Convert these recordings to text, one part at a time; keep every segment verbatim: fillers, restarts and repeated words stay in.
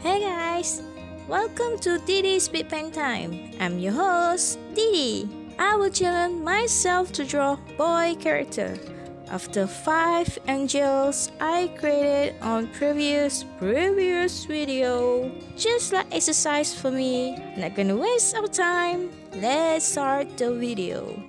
Hey guys, welcome to DEDE's Big Bang Time. I'm your host, DEDE. I will challenge myself to draw boy character of the five angels I created on previous previous video. Just like exercise for me, not gonna waste our time. Let's start the video.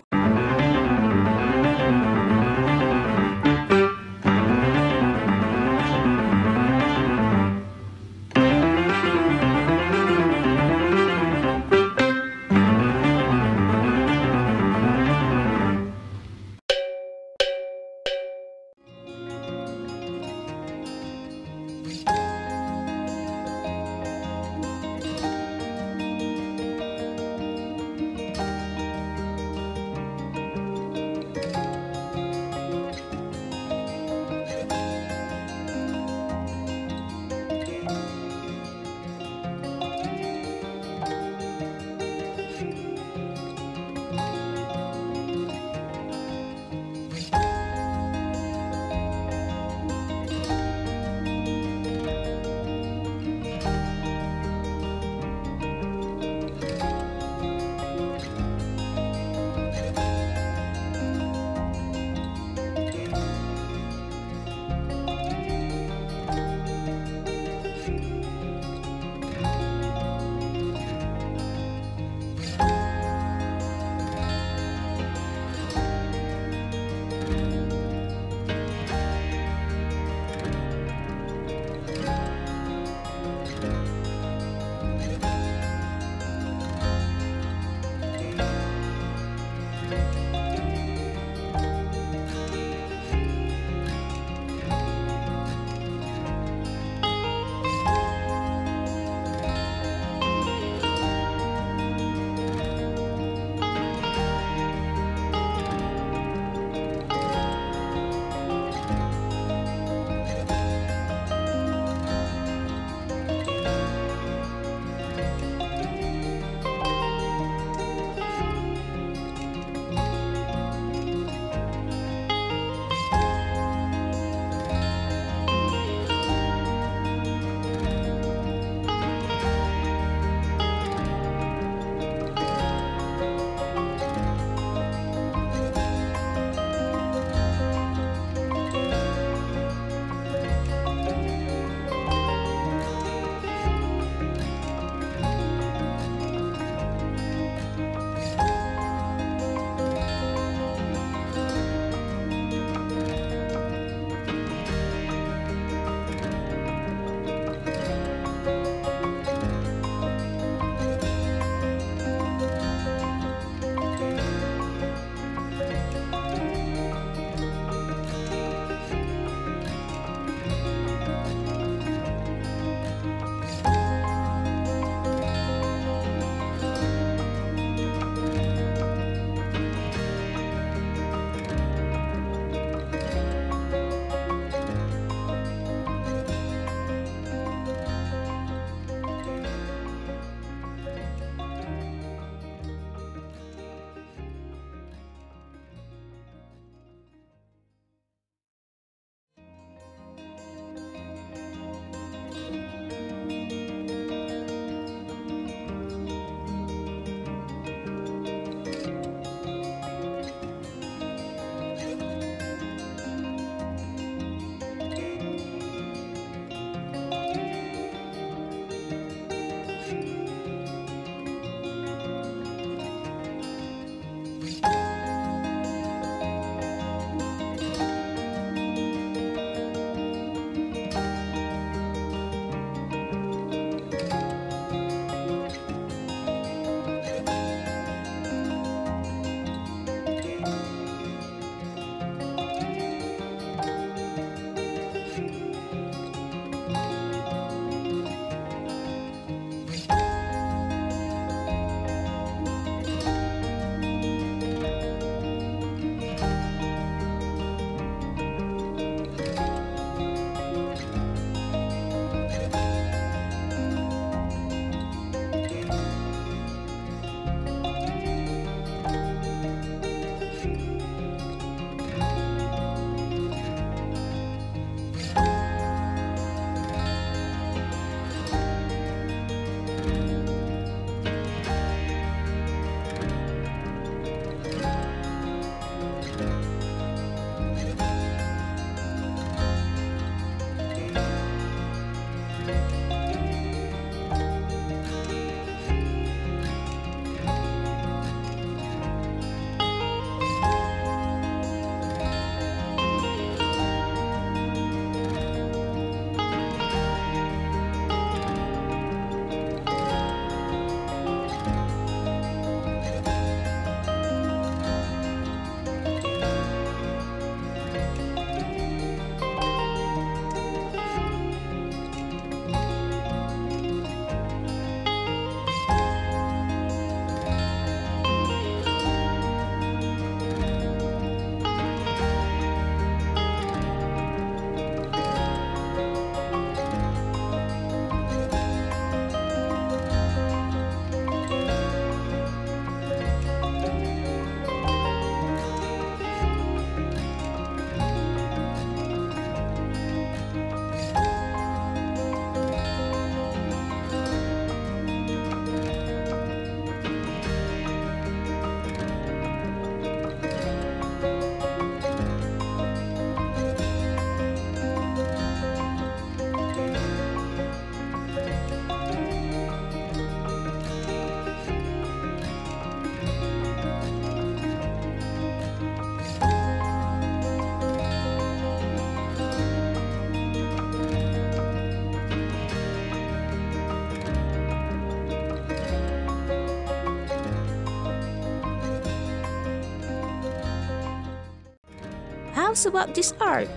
How's about this art?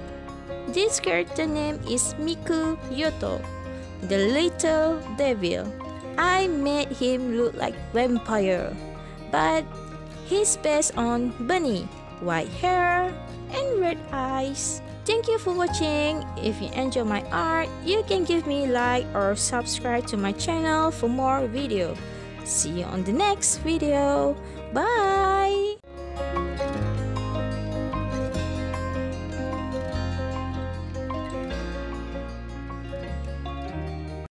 This character name is Miku Yoto, the little devil. I made him look like vampire, but he's based on bunny, white hair, and red eyes. Thank you for watching. If you enjoy my art, you can give me like or subscribe to my channel for more video. See you on the next video. Bye.